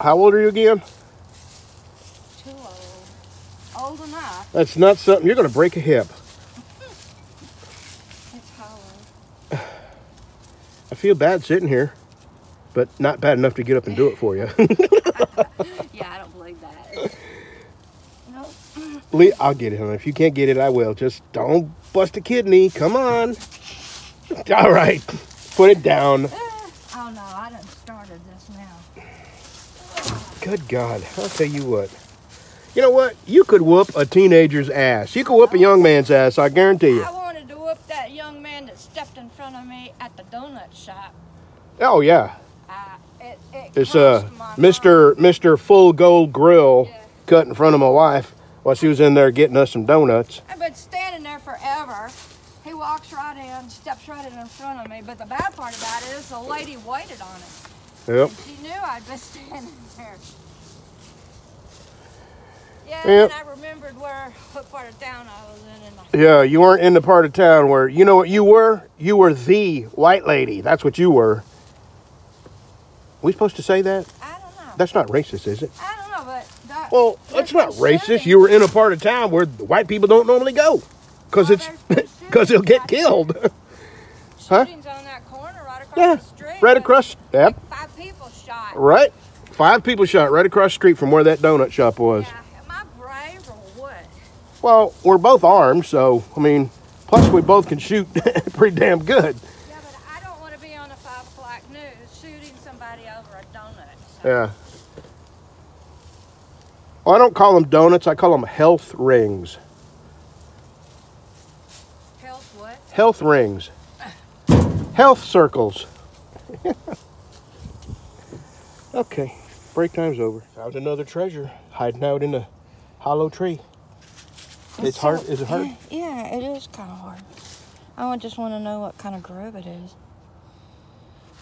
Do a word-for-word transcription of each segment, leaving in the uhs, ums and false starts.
How old are you again? Too old. Old enough. That's not something. You're going to break a hip. It's hollow. I feel bad sitting here, but not bad enough to get up and do it for you. Yeah, I don't believe that. Nope. Lee, I'll get it, honey. If you can't get it, I will. Just don't bust a kidney. Come on. All right. Put it down. Oh, no. I done started this now. Good God. I'll tell you what. You know what? You could whoop a teenager's ass. You could whoop oh. a young man's ass, I guarantee you. I wanted to whoop that young man that stepped in front of me at the donut shop. Oh, yeah. Uh, it, it it's uh, Mister Mister Full Gold Grill yeah. cut in front of my wife while she was in there getting us some donuts. I've been standing there forever. He walks right in, steps right in in front of me. But the bad part about it is the lady waited on him. Yep. And she knew I'd been standing there. Yeah, yep. And I remembered where, what part of town I was in. And yeah, you weren't in the part of town where, you know what you were? You were the white lady. That's what you were. We supposed to say that? I don't know. That's not racist, is it? I don't know, but... That, well, that's not racist. Shooting. You were in a part of town where the white people don't normally go. Because oh, it's... Because he'll get killed. Huh? Shootings on that corner right across yeah. the street. Right across... Yep. Like five people shot. Right. Five people shot right across the street from where that donut shop was. Yeah. Am I brave or what? Well, we're both armed, so, I mean... Plus, we both can shoot pretty damn good. Yeah, but I don't want to be on the five o'clock news shooting somebody over a donut. So. Yeah. Well, I don't call them donuts. I call them health rings. Health rings. Health circles. Okay, break time's over. Found another treasure hiding out in a hollow tree. It's, it's hard, so, is it hard? Yeah, it is kind of hard. I just want to know what kind of grub it is.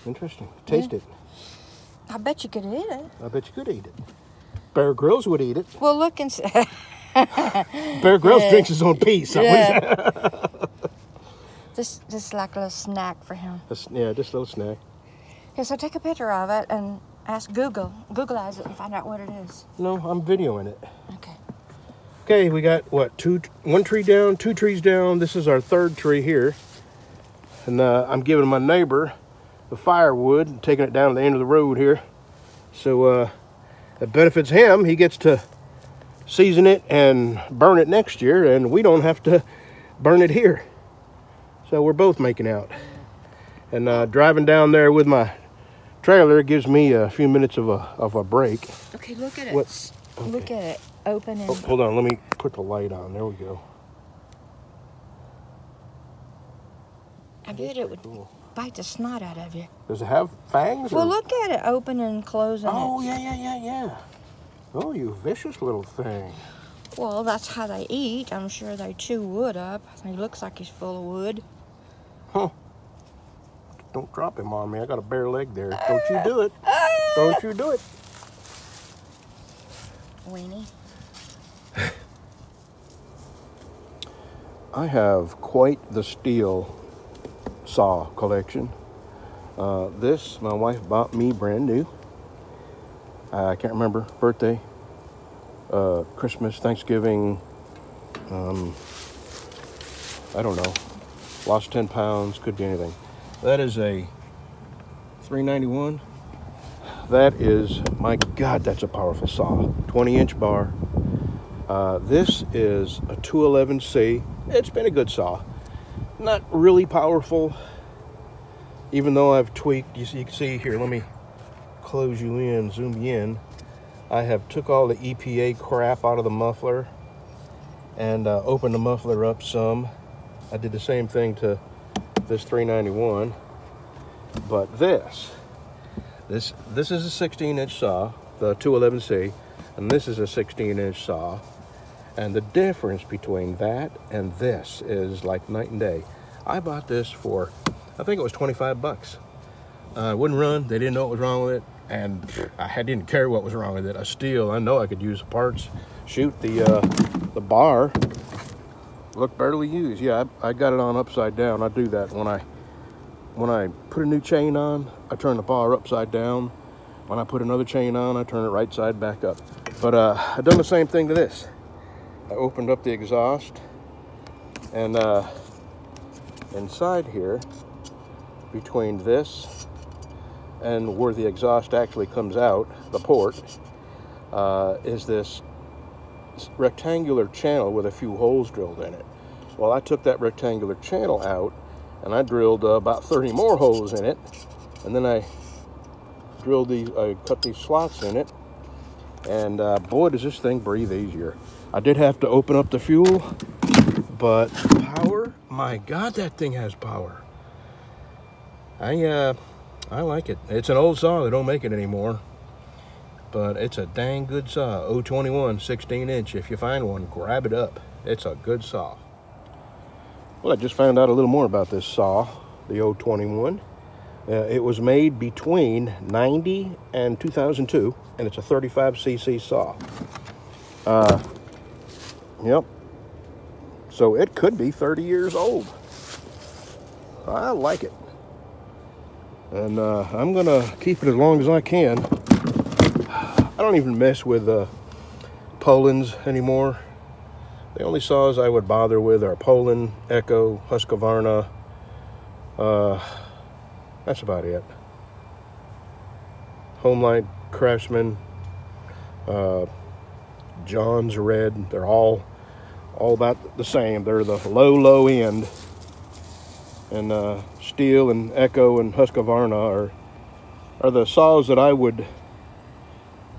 Interesting. Taste yeah. it. I bet you could eat it. I bet you could eat it. Bear Grylls would eat it. Well, look and see. Bear Grylls yeah. drinks his own piece. Yeah. Just, just like a little snack for him. Yeah, just a little snack. Okay, so take a picture of it and ask Google. Googleize it and find out what it is. No, I'm videoing it. Okay. Okay, we got, what, two, one tree down, two trees down. This is our third tree here. And uh, I'm giving my neighbor the firewood and taking it down to the end of the road here. So uh, it benefits him. He gets to season it and burn it next year, and we don't have to burn it here. So we're both making out. And uh, driving down there with my trailer gives me a few minutes of a, of a break. Okay, look at it. What? Okay. Look at it. Open it. Oh, hold on. Let me put the light on. There we go. I bet it would cool. bite the snot out of you. Does it have fangs? Well, or? Look at it open and closing. Oh, it. yeah, yeah, yeah, yeah. Oh, you vicious little thing. Well, that's how they eat. I'm sure they chew wood up. He looks like he's full of wood. Huh. Don't drop him on me. I got a bare leg there. Uh, Don't you do it. Uh, Don't you do it. Weenie. I have quite the Stihl saw collection. Uh, this, my wife bought me brand new. Uh, I can't remember. Birthday. Uh, Christmas, Thanksgiving, um, I don't know, lost ten pounds, could be anything. That is a three ninety-one. That is, my God, that's a powerful saw. twenty inch bar. Uh, this is a two eleven C. It's been a good saw. Not really powerful, even though I've tweaked. You, see, you can see here, let me close you in, zoom you in. I have took all the E P A crap out of the muffler and uh, opened the muffler up some. I did the same thing to this three ninety-one, but this, this, this is a sixteen inch saw, the two eleven C, and this is a sixteen inch saw. And the difference between that and this is like night and day. I bought this for, I think it was twenty-five bucks. Uh, it wouldn't run. They didn't know what was wrong with it. And I didn't care what was wrong with it. I still, I know I could use the parts. Shoot, the uh, the bar looked barely used. Yeah, I, I got it on upside down. I do that when I when I put a new chain on. I turn the bar upside down When I put another chain on, I turn it right side back up. But uh, I done the same thing to this. I opened up the exhaust, and uh, inside here, between this and where the exhaust actually comes out, the port, uh, is this rectangular channel with a few holes drilled in it. Well, I took that rectangular channel out, and I drilled uh, about thirty more holes in it, and then I drilled these, I cut these slots in it, and uh, boy, does this thing breathe easier. I did have to open up the fuel, but power, my God, that thing has power. I, uh, I like it. It's an old saw, they don't make it anymore, but it's a dang good saw. oh twenty-one, sixteen inch, if you find one, grab it up. It's a good saw. Well, I just found out a little more about this saw, the oh twenty-one. Uh, it was made between ninety and two thousand two, and it's a thirty-five C C saw. Uh, yep. So it could be thirty years old. I like it. And uh, I'm going to keep it as long as I can. I don't even mess with uh, Poulans anymore. The only saws I would bother with are Poulan, Echo, Husqvarna. Uh, that's about it. Homelite, Craftsman, uh, John's Red. They're all, all about the same. They're the low, low end. And uh, Stihl and Echo and Husqvarna are, are the saws that I would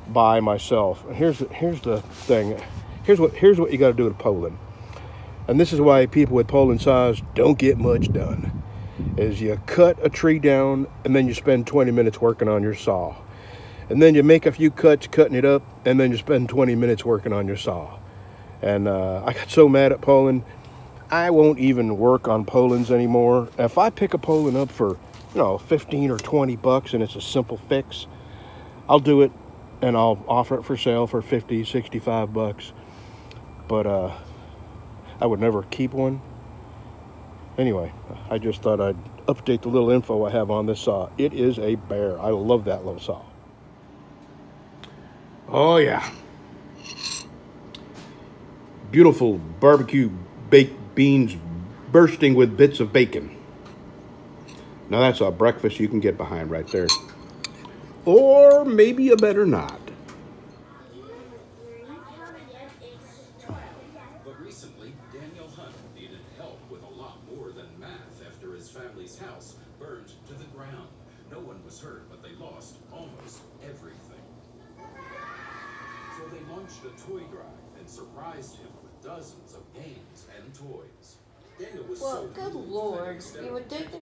buy myself. And here's the, here's the thing. Here's what, here's what you got to do to Poulan. And this is why people with Poulan saws don't get much done, is you cut a tree down and then you spend twenty minutes working on your saw. And then you make a few cuts cutting it up, and then you spend twenty minutes working on your saw. And uh, I got so mad at Poulan, I won't even work on Poulans anymore. If I pick a Poulan up for, you know, fifteen or twenty bucks and it's a simple fix, I'll do it and I'll offer it for sale for fifty, sixty-five bucks. But uh, I would never keep one. Anyway, I just thought I'd update the little info I have on this saw. It is a bear. I love that little saw. Oh, yeah. Beautiful barbecue baked beans bursting with bits of bacon. Now, that's a breakfast you can get behind right there. Or maybe you better not. Recently, Daniel Hunt needed help with a lot more than math after his family's house burned to the ground. No one was hurt, but they lost almost everything. So they launched a toy drive and surprised him with dozens of games and toys. Daniel was well, so good Lord, you would take the